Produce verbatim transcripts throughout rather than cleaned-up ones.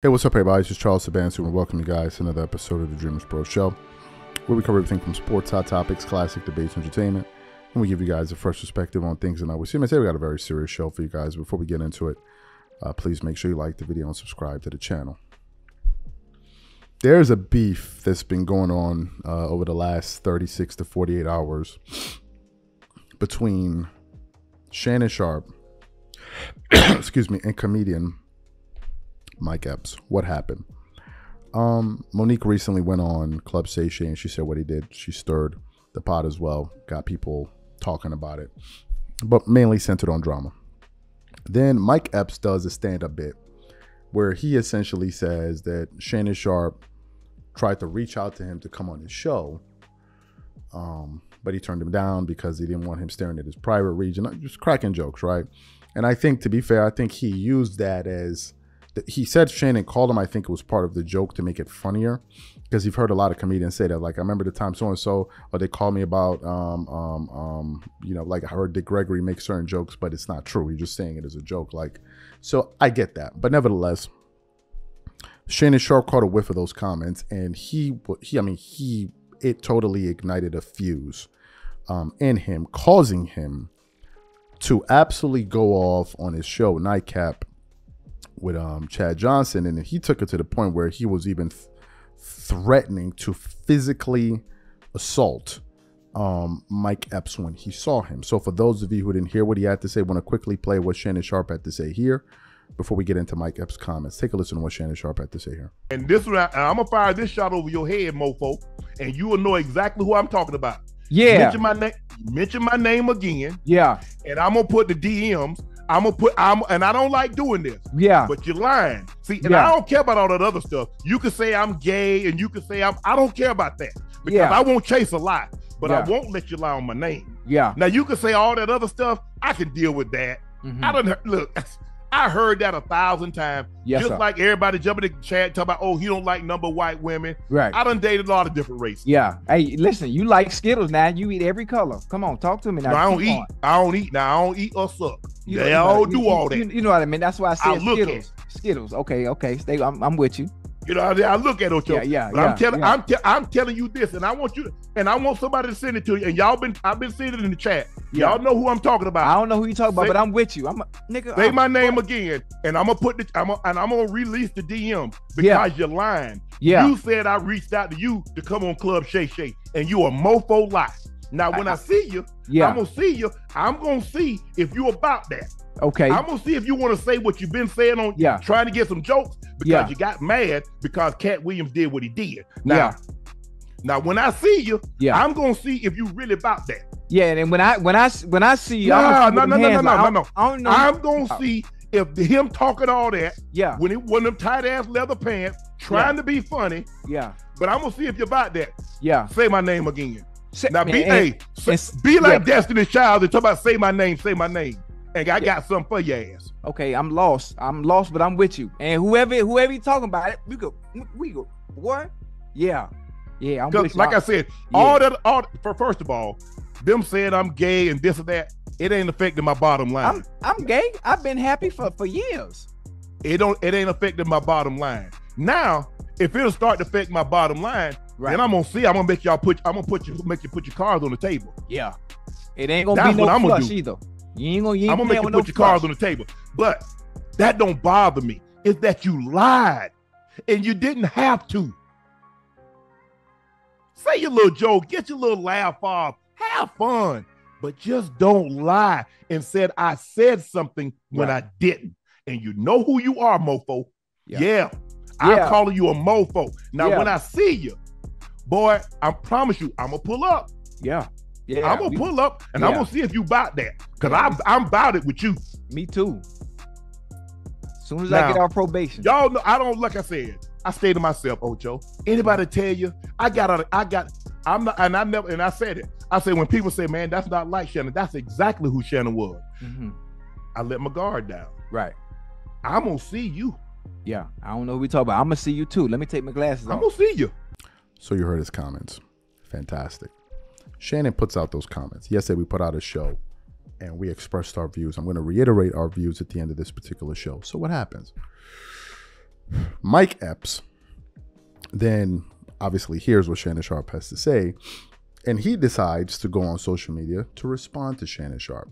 Hey, what's up everybody, this is Charles Saban, and welcome you guys to another episode of the Dreamers Pro Show, where we cover everything from sports, hot topics, classic debates, entertainment, and we give you guys a fresh perspective on things. And I would say we got a very serious show for you guys. Before we get into it, uh, please make sure you like the video and subscribe to the channel. There's a beef that's been going on uh, over the last thirty-six to forty-eight hours between Shannon Sharpe, excuse me, and comedian Mike Epps. What happened? Um, Monique recently went on Club Shay Shay and she said what he did. She stirred the pot as well, got people talking about it, but mainly centered on drama. Then Mike Epps does a stand-up bit where he essentially says that Shannon Sharpe tried to reach out to him to come on his show, um, but he turned him down because he didn't want him staring at his private region. Just cracking jokes, right? And I think, to be fair, I think he used that as... He said Shannon called him. I think it was part of the joke to make it funnier, because you've heard a lot of comedians say that. Like, I remember the time so-and-so, or they called me about, um, um, um, you know, like I heard Dick Gregory make certain jokes, but it's not true. You're just saying it as a joke. Like, so I get that. But nevertheless, Shannon Sharpe caught a whiff of those comments, and he, he I mean, he, it totally ignited a fuse um, in him, causing him to absolutely go off on his show, Nightcap, with um Chad Johnson. And he took it to the point where he was even th threatening to physically assault um Mike Epps when he saw him. So for those of you who didn't hear what he had to say, I want to quickly play what Shannon Sharpe had to say here before we get into Mike Epps' comments. Take a listen to what Shannon Sharpe had to say here. And this one, I, I'm gonna fire this shot over your head, mofo, and you will know exactly who I'm talking about. Yeah. Mention my name. Mention my name again. Yeah. And I'm gonna put the D Ms. I'm gonna put I'm and I don't like doing this. Yeah. But you're lying. See, and yeah. I don't care about all that other stuff. You can say I'm gay and you can say I'm I don't care about that. Because yeah. I won't chase a lie, but yeah. I won't let you lie on my name. Yeah. Now you can say all that other stuff. I can deal with that. Mm-hmm. I don't look, I heard that a thousand times. Yes, just sir. Like everybody jumping to chat, talking about, oh, he don't like number white women. Right. I done dated a lot of different races. Yeah. Hey, listen, you like Skittles now. You eat every color. Come on, talk to me now. No, I don't eat. On. I don't eat. Now I don't eat or suck. You they know, all you, do you, all that. You, you know what I mean? That's why I said I Skittles. At. Skittles. Okay, okay. Stay. I'm, I'm with you. You know, I look at those. Yeah, yeah, yeah, I'm telling, yeah. I'm, te I'm telling you this, and I want you, to, and I want somebody to send it to you. And y'all been, I've been seeing it in the chat. Y'all yeah. know who I'm talking about. I don't know who you talking about, say, but I'm with you. I'm a, nigga. Say I'm, my name what? again, and I'm gonna put the, I'm a, and I'm gonna release the D M because yeah. you're lying. Yeah. You said I reached out to you to come on Club Shay Shay, and you a mofo lie. Now when I, I, I see you, yeah. I'm gonna see you. I'm gonna see if you about that. Okay. I'm gonna see if you want to say what you've been saying on yeah. trying to get some jokes because yeah. you got mad because Cat Williams did what he did. Now, yeah. now when I see you, yeah. I'm gonna see if you really about that. Yeah, and when I when I when I see you, nah, no, no, no, no, no, no, no, no, no, I'm gonna oh. see if him talking all that. Yeah. When it wasn't them tight ass leather pants, trying yeah. to be funny. Yeah. But I'm gonna see if you about that. Yeah. Say my name again. Say, now man, be and, hey, so, and, be like yeah. Destiny's Child and talk about say my name, say my name. And I got something for your ass. Okay, I'm lost. I'm lost, but I'm with you. And whoever whoever you talking about, we go, we go. What? Yeah, yeah. I'm with you. Like I said, yeah. all that. All for first of all, them saying I'm gay and this and that, it ain't affecting my bottom line. I'm, I'm gay. I've been happy for for years. It don't. It ain't affecting my bottom line. Now, if it'll start to affect my bottom line, right. then I'm gonna see. I'm gonna make y'all put. I'm gonna put you make you put your cards on the table. Yeah. It ain't gonna That's be no flush either. You ain't gonna, you ain't I'm gonna make you put no your cards on the table, but that don't bother me. It's that you lied and you didn't have to. Say your little joke, get your little laugh off, have fun, but just don't lie and said I said something when right. I didn't. And you know who you are, mofo. Yeah, yeah, yeah. I'm calling you a mofo. Now, yeah. when I see you, boy, I promise you, I'm gonna pull up. Yeah. Yeah, I'm gonna we, pull up and yeah. I'm gonna see if you bought that because yeah. I'm I'm about it with you. Me too. As soon as now, I get our probation, y'all know I don't. Like I said, I say to myself, Ocho, anybody tell you I got out of, I got I'm not and I never and I said it. I said when people say, man, that's not like Shannon, that's exactly who Shannon was. Mm-hmm. I let my guard down. Right. I'm gonna see you. Yeah, I don't know what we talk about. I'm gonna see you too. Let me take my glasses off. I'm gonna see you. So you heard his comments. Fantastic. Shannon puts out those comments. Yesterday, we put out a show and we expressed our views. I'm going to reiterate our views at the end of this particular show. So what happens? Mike Epps then obviously hears what Shannon Sharpe has to say, and he decides to go on social media to respond to Shannon Sharpe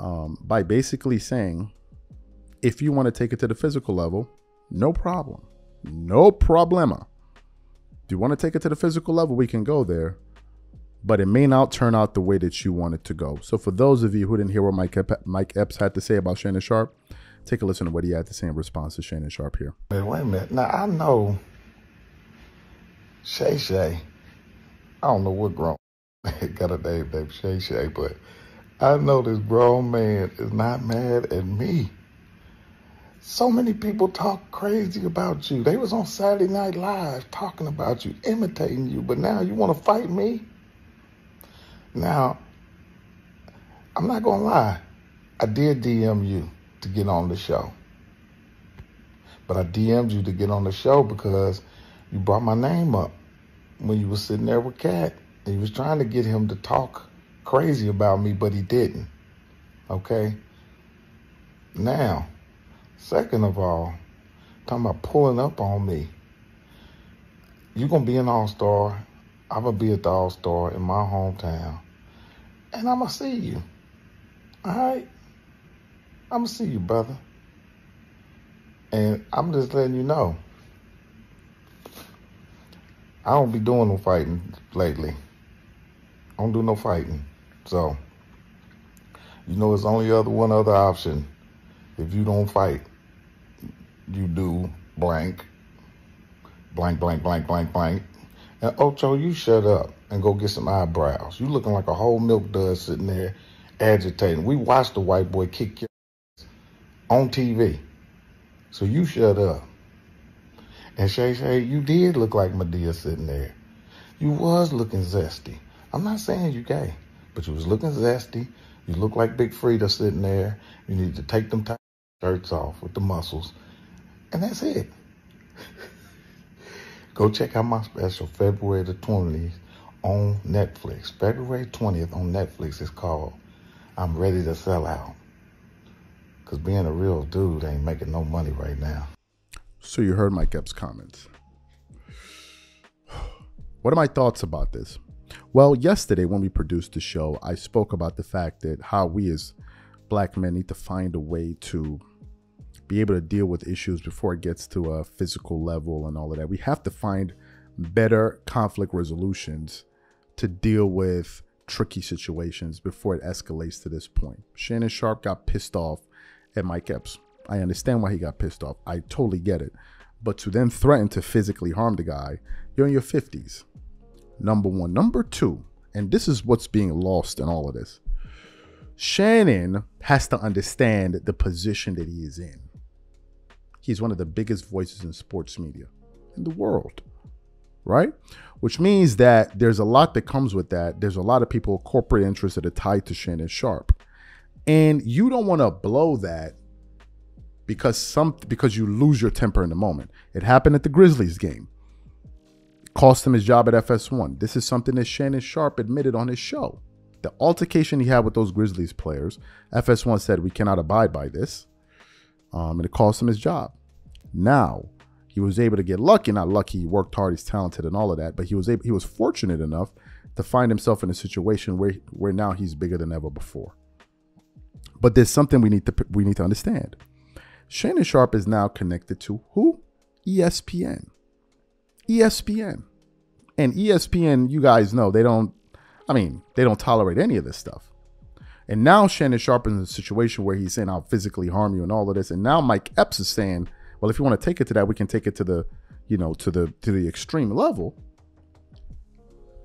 um, by basically saying, if you want to take it to the physical level, no problem, no problema. If you want to take it to the physical level, we can go there, but it may not turn out the way that you want it to go. So for those of you who didn't hear what Mike, Ep Mike Epps had to say about Shannon Sharpe, take a listen to what he had to say in response to Shannon Sharpe here. Wait, wait a minute. Now, I know Shay Shay. I don't know what grown got a name named Shay Shay, but I know this grown man is not mad at me. So many people talk crazy about you. They was on Saturday Night Live talking about you, imitating you, but now you want to fight me? Now, I'm not going to lie. I did D M you to get on the show. But I D M'd you to get on the show because you brought my name up when you was sitting there with Cat. And you was trying to get him to talk crazy about me, but he didn't. Okay? Now, second of all, talking about pulling up on me. You're going to be an all-star. I'm going to be a all-star in my hometown. And I'm going to see you. All right? I'm going to see you, brother. And I'm just letting you know, I don't be doing no fighting lately. I don't do no fighting. So, you know, it's only other one other option. If you don't fight, you do blank, blank, blank, blank, blank, blank. And Ocho, you shut up and go get some eyebrows. You looking like a whole milk dud sitting there agitating. We watched the white boy kick your ass on T V. So you shut up. And Shay Shay, you did look like Madea sitting there. You was looking zesty. I'm not saying you gay, but you was looking zesty. You look like Big Freedia sitting there. You need to take them tight shirts off with the muscles. And that's it. Go check out my special February the twentieth on Netflix. February twentieth on Netflix is called I'm Ready to Sell Out. Because being a real dude ain't making no money right now. So you heard Mike Epps' comments. What are my thoughts about this? Well, yesterday when we produced the show, I spoke about the fact that how we as black men need to find a way to be able to deal with issues before it gets to a physical level and all of that. We have to find better conflict resolutions to deal with tricky situations before it escalates to this point. Shannon Sharpe got pissed off at Mike Epps. I understand why he got pissed off. I totally get it. But to then threaten to physically harm the guy, you're in your fifties. Number one. Number two, and this is what's being lost in all of this. Shannon has to understand the position that he is in. He's one of the biggest voices in sports media in the world, right? Which means that there's a lot that comes with that. There's a lot of people, corporate interests that are tied to Shannon Sharpe. And you don't want to blow that because some because you lose your temper in the moment. It happened at the Grizzlies game. Cost him his job at F S one. This is something that Shannon Sharpe admitted on his show. The altercation he had with those Grizzlies players, F S one said, we cannot abide by this. Um, and it cost him his job. Now, he was able to get lucky. Not lucky, he worked hard, he's talented and all of that. But he was able, he was fortunate enough to find himself in a situation where, where now he's bigger than ever before. But there's something we need to, we need to understand. Shannon Sharpe is now connected to who? E S P N. E S P N. And E S P N, you guys know, they don't, I mean, they don't tolerate any of this stuff. And now Shannon Sharpe is in a situation where he's saying, I'll physically harm you and all of this. And now Mike Epps is saying, well, if you want to take it to that, we can take it to the, you know, to the, to the extreme level.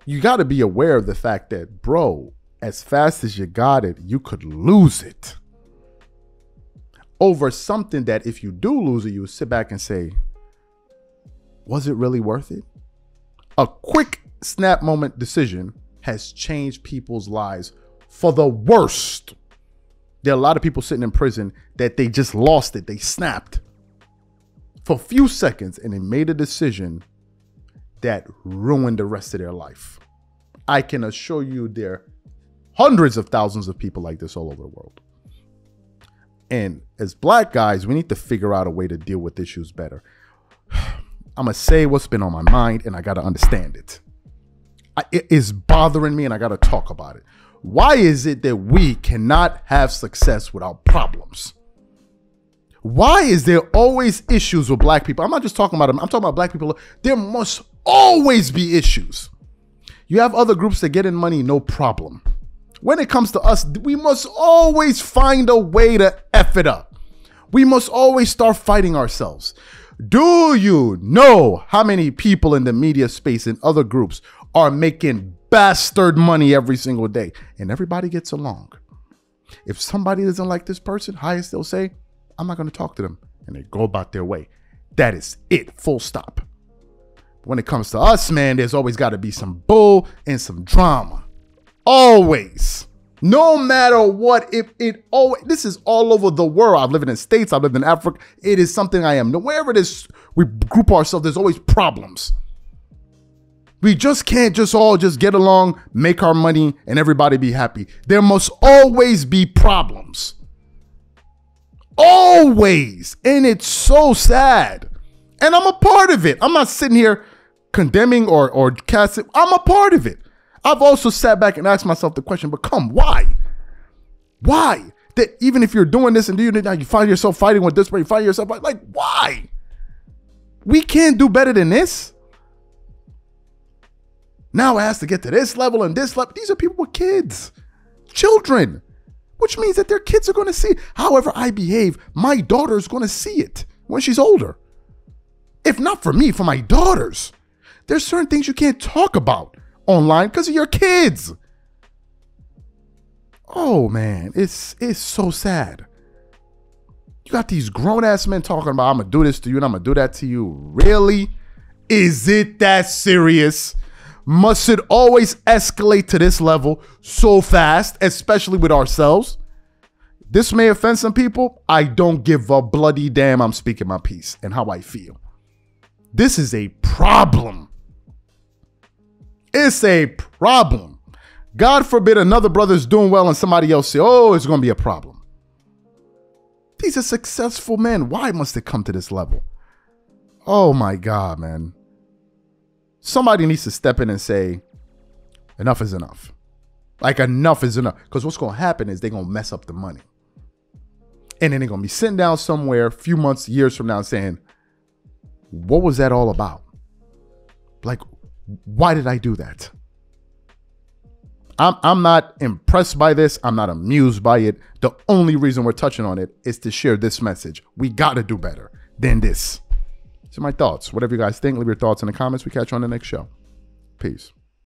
You got to be aware of the fact that, bro, as fast as you got it, you could lose it over something that if you do lose it, you would sit back and say, was it really worth it? A quick snap moment decision has changed people's lives for the worst. There are a lot of people sitting in prison that they just lost it. They snapped for a few seconds and they made a decision that ruined the rest of their life. I can assure you there are hundreds of thousands of people like this all over the world. And as black guys, we need to figure out a way to deal with issues better. I'm going to say what's been on my mind, and I got to understand it. I, it is bothering me, and I got to talk about it. Why is it that we cannot have success without problems? Why is there always issues with black people? I'm not just talking about them. I'm talking about black people. There must always be issues. You have other groups that get in money, no problem. When it comes to us, we must always find a way to F it up. We must always start fighting ourselves. Do you know how many people in the media space and other groups are making bastard money every single day? And everybody gets along. If somebody doesn't like this person, highest they'll say, I'm not going to talk to them. And they go about their way. That is it. Full stop. When it comes to us, man, there's always got to be some bull and some drama. Always. No matter what. If it always, this is all over the world. I've lived in states. I've lived in Africa. It is something I am. Wherever it is, we group ourselves, there's always problems. We just can't just all just get along, make our money, and everybody be happy. There must always be problems. Always. And it's so sad. And I'm a part of it. I'm not sitting here condemning or, or casting. I'm a part of it. I've also sat back and asked myself the question, but come, why? Why? That even if you're doing this and doing it now, you find yourself fighting with this, but you find yourself like, why? We can't do better than this. Now it has to get to this level and this level. These are people with kids, children. Which means that their kids are going to see it. However I behave, my daughter's going to see it when she's older. If not for me, for my daughters. There's certain things you can't talk about online because of your kids. Oh, man, it's, it's so sad. You got these grown-ass men talking about, I'm going to do this to you and I'm going to do that to you. Really? Is it that serious? Must it always escalate to this level so fast, especially with ourselves? This may offend some people. I don't give a bloody damn. I'm speaking my piece and how I feel. This is a problem. It's a problem. God forbid another brother's doing well and somebody else say, oh, it's going to be a problem. These are successful men. Why must it come to this level? Oh, my God, man. Somebody needs to step in and say, enough is enough. Like, enough is enough. Because what's going to happen is they're going to mess up the money. And then they're going to be sitting down somewhere a few months, years from now saying, what was that all about? Like, why did I do that? I'm, I'm not impressed by this. I'm not amused by it. The only reason we're touching on it is to share this message. We got to do better than this. So my thoughts, whatever you guys think, leave your thoughts in the comments. We catch you on the next show. Peace.